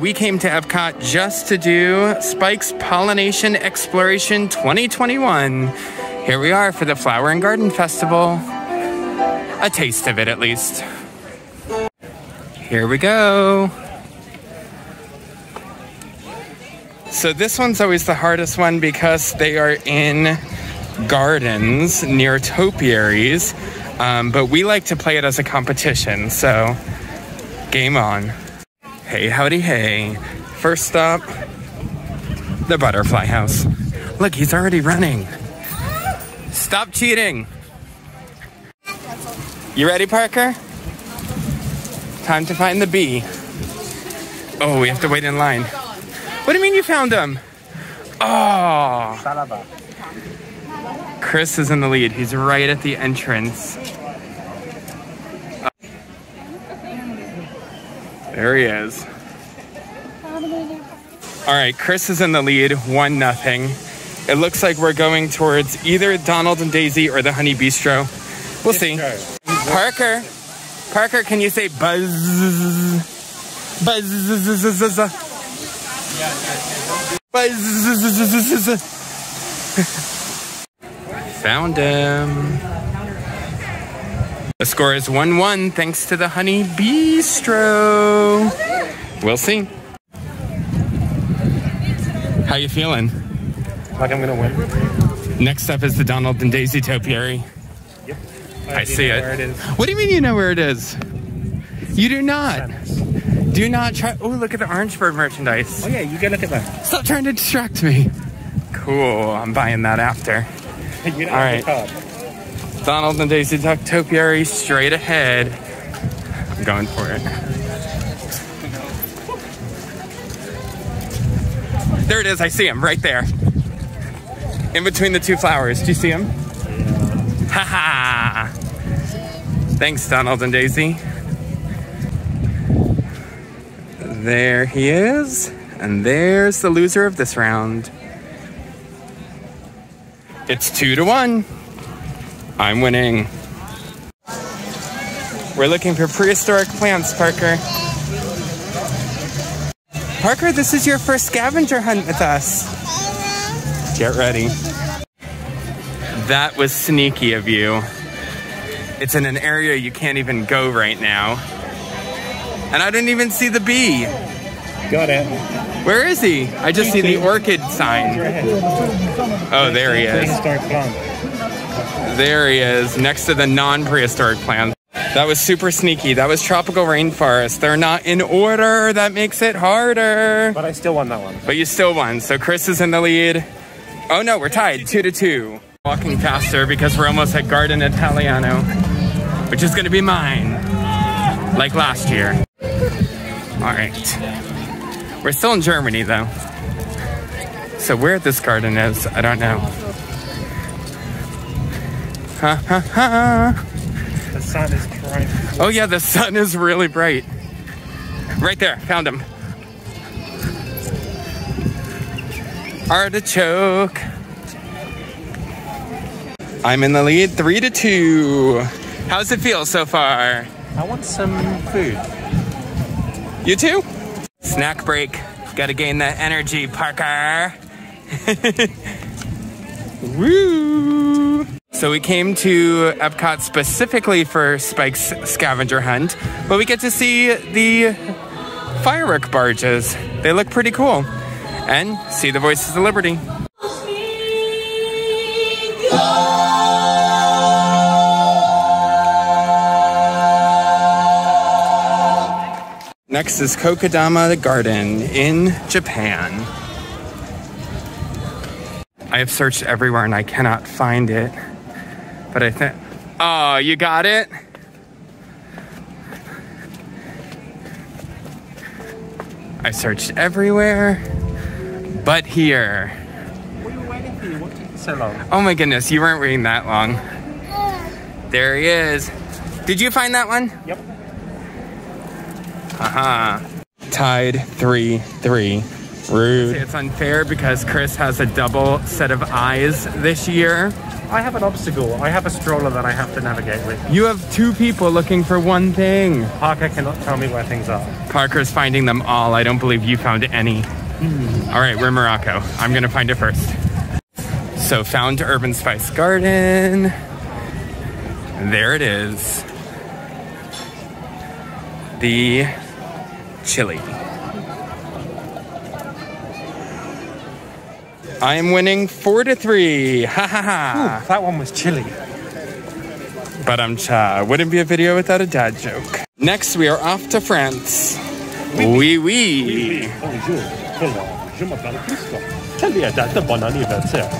We came to EPCOT just to do Spike's Pollination Exploration 2021. Here we are for the Flower and Garden Festival. A taste of it, at least. Here we go. So this one's always the hardest one because they are in gardens near topiaries, but we like to play it as a competition, so game on. Hey, howdy, hey. First stop, the butterfly house. Look, he's already running. Stop cheating. You ready, Parker? Time to find the bee. Oh, we have to wait in line. What do you mean you found him? Oh. Chris is in the lead. He's right at the entrance. There he is. All right, Chris is in the lead, 1-0. It looks like we're going towards either Donald and Daisy or the Honey Bistro. We'll see. Parker, can you say buzz? Buzz. Buzz. Found him. The score is 1-1 thanks to the Honey Bistro. We'll see. How you feeling? Like I'm gonna win. Next up is the Donald and Daisy topiary. Yep. I see it. Where it is. What do you mean you know where it is? You do not. Do not try. Oh, look at the Orange Bird merchandise. Oh yeah, you gotta look at that. Stop trying to distract me. Cool. I'm buying that after. You know, all right. Donald and Daisy Duck Topiary straight ahead. I'm going for it. There it is, I see him right there. In between the two flowers. Do you see him? Ha ha! Thanks, Donald and Daisy. There he is. And there's the loser of this round. It's 2-1. I'm winning. We're looking for prehistoric plants, Parker. Parker, this is your first scavenger hunt with us. Get ready. That was sneaky of you. It's in an area you can't even go right now. And I didn't even see the bee. Got it. Where is he? I just see the orchid sign. Oh, there he is. There he is, next to the non-prehistoric plants. That was super sneaky. That was tropical rainforest. They're not in order. That makes it harder. But I still won that one. But you still won. So Chris is in the lead. Oh no, we're tied, 2-2. Walking faster because we're almost at Garden Italiano, which is gonna be mine, like last year. All right. We're still in Germany though. So where this garden is, I don't know. Ha ha ha! The sun is bright. Oh yeah, the sun is really bright. Right there, found him. Artichoke. I'm in the lead, 3-2. How's it feel so far? I want some food. You too? Snack break. Gotta gain that energy, Parker. Woo! So we came to EPCOT specifically for Spike's scavenger hunt, but we get to see the firework barges. They look pretty cool. And see the Voices of Liberty. Next is Kokedama Garden in Japan. I have searched everywhere and I cannot find it. But I think, oh, you got it? I searched everywhere, but here. What are you waiting for? What took so long? Oh my goodness, you weren't waiting that long. There he is. Did you find that one? Yep. Tied 3-3. Rude. It's unfair because Chris has a double set of eyes this year. I have an obstacle. I have a stroller that I have to navigate with. You have two people looking for one thing. Parker cannot tell me where things are. Parker's finding them all. I don't believe you found any. All right, we're Morocco. I'm gonna find it first. So found Urban Spice Garden. There it is. The chili. I am winning 4-3. Ha ha ha. Ooh, that one was chilly. But I'm cha. Wouldn't be a video without a dad joke. Next, we are off to France. Oui, oui. Oui. Bonjour. Hello. Je m'appelle Christophe. Quelle est la date de bon anniversaire?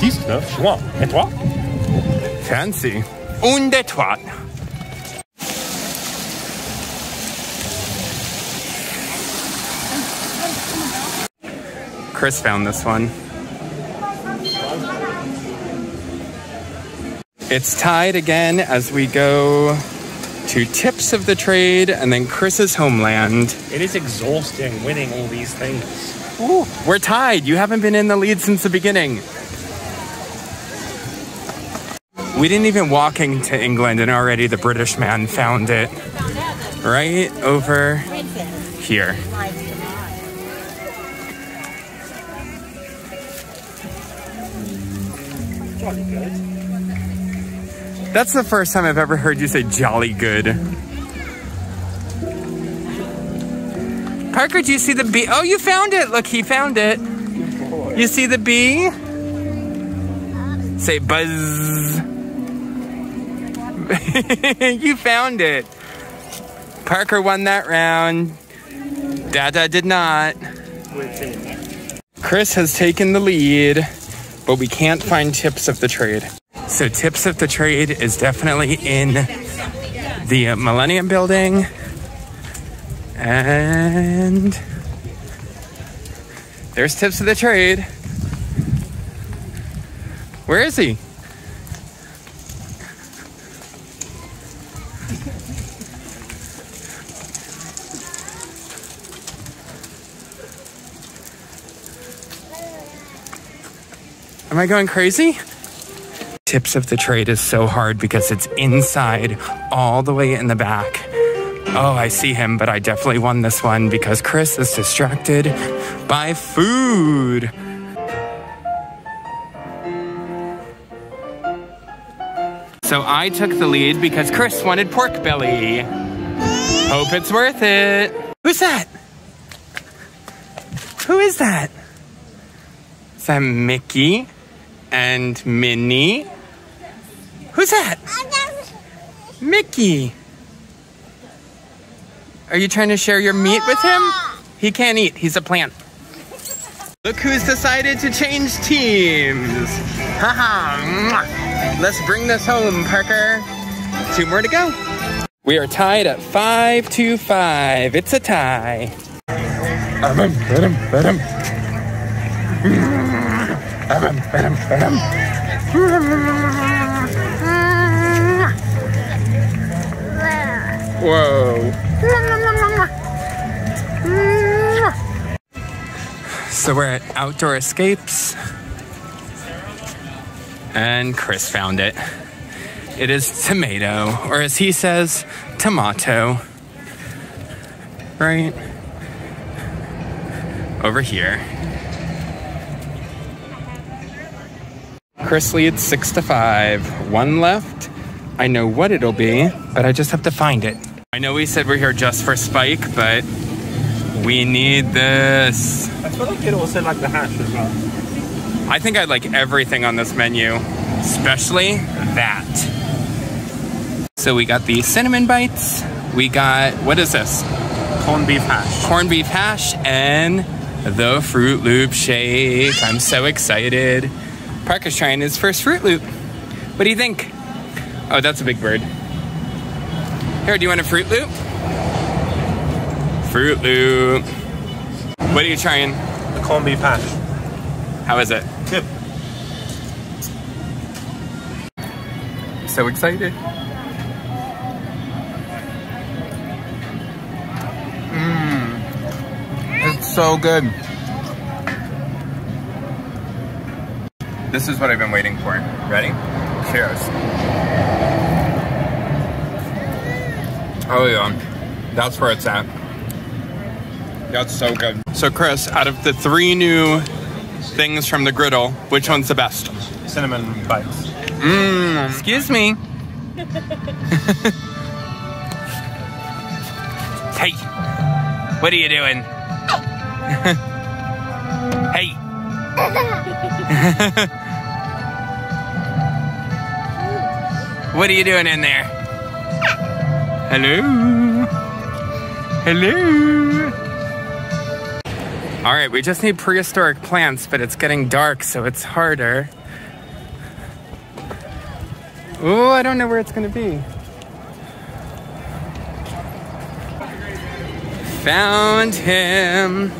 19 juin. Et toi? Fancy. Un de trois. Chris found this one. It's tied again as we go to Tips of the Trade and then Chris's homeland. It is exhausting winning all these things. Ooh, we're tied. You haven't been in the lead since the beginning. We didn't even walk into England and already the British man found it. Right over here. Jolly good. That's the first time I've ever heard you say jolly good. Parker, do you see the bee? Oh, you found it. Look, he found it. You see the bee? Say buzz. You found it. Parker won that round. Dada did not. Chris has taken the lead, but we can't find Tips of the Trade. So Tips of the Trade is definitely in the Millennium Building and there's Tips of the Trade. Where is he? Am I going crazy? Tips of the Trade is so hard because it's inside, all the way in the back. Oh, I see him, but I definitely won this one because Chris is distracted by food. So I took the lead because Chris wanted pork belly. Hope it's worth it. Who's that? Who is that? Is that Mickey and Minnie? Who's that? Mickey. Are you trying to share your meat with him? He can't eat. He's a plant. Look who's decided to change teams. Haha. Let's bring this home, Parker. Two more to go. We are tied at 5-5. It's a tie. Whoa. So we're at Outdoor Escapes. And Chris found it. It is tomato, or as he says, tomato. Right? Over here. Chris leads 6-5. One left. I know what it'll be, but I just have to find it. I know we said we're here just for Spike, but we need this. I feel like it also like the hash as well. I think I'd like everything on this menu, especially that. So we got the cinnamon bites. We got, what is this? Corned beef hash. Corned beef hash and the Fruit Loop shake. I'm so excited. Parker's trying his first Fruit Loop. What do you think? Oh, that's a big bird. Here, do you want a Fruit Loop? Fruit Loop. What are you trying? The corned beef hash. How is it? Good. So excited. Mmm. It's so good. This is what I've been waiting for. Ready? Cheers. Oh yeah, that's where it's at. That's so good. So Chris, out of the three new things from the griddle, which one's the best? Cinnamon bites. Mmm. Excuse me. Hey, what are you doing? Hey. What are you doing in there? Hello. Hello. All right, we just need prehistoric plants, but it's getting dark, so it's harder. Oh, I don't know where it's gonna be. Found him.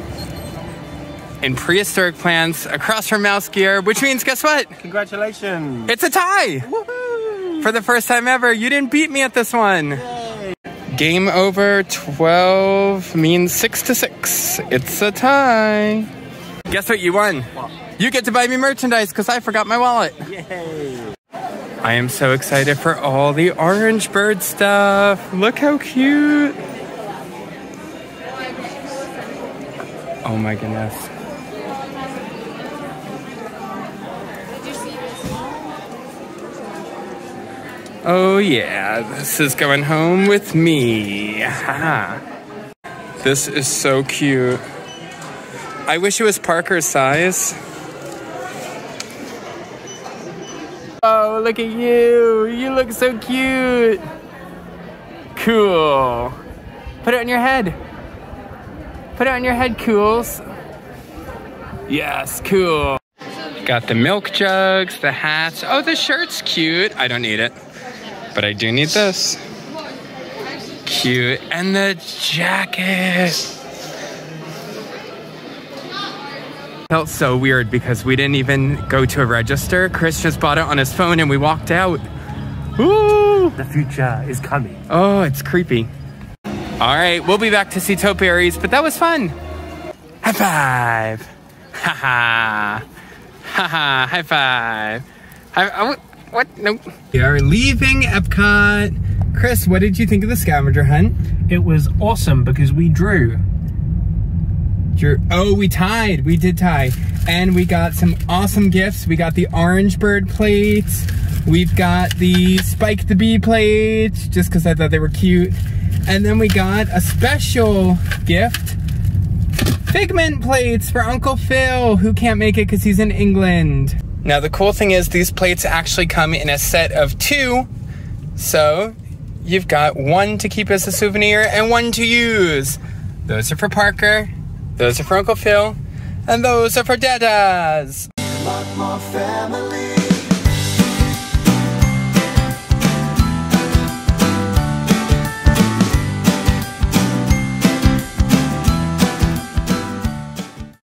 In prehistoric plants across from Mouse Gear, which means guess what? Congratulations. It's a tie. Woohoo. For the first time ever, you didn't beat me at this one. Yay. Game over 12 means 6-6. It's a tie. Guess what you won? What? You get to buy me merchandise because I forgot my wallet. Yay. I am so excited for all the Orange Bird stuff. Look how cute. Oh my goodness. Oh yeah, this is going home with me. Ha. This is so cute. I wish it was Parker's size. Oh, look at you. You look so cute. Cool. Put it on your head. Put it on your head, Cools. Yes, cool. Got the milk jugs, the hats. Oh, the shirt's cute. I don't need it, but I do need this. Cute. And the jacket. Felt so weird because we didn't even go to a register. Chris just bought it on his phone and we walked out. Ooh! The future is coming. Oh, it's creepy. All right, we'll be back to see topiaries, but that was fun. High five. Ha ha. Ha ha, high five. What? Nope. We are leaving EPCOT. Chris, what did you think of the scavenger hunt? It was awesome because we drew. Oh, we tied. We did tie. And we got some awesome gifts. We got the Orange Bird plates. We've got the Spike the Bee plates, just because I thought they were cute. And then we got a special gift. Figment plates for Uncle Phil, who can't make it because he's in England. Now, the cool thing is these plates actually come in a set of 2. So you've got one to keep as a souvenir and one to use. Those are for Parker. Those are for Uncle Phil, and those are for Dada's. Like my family.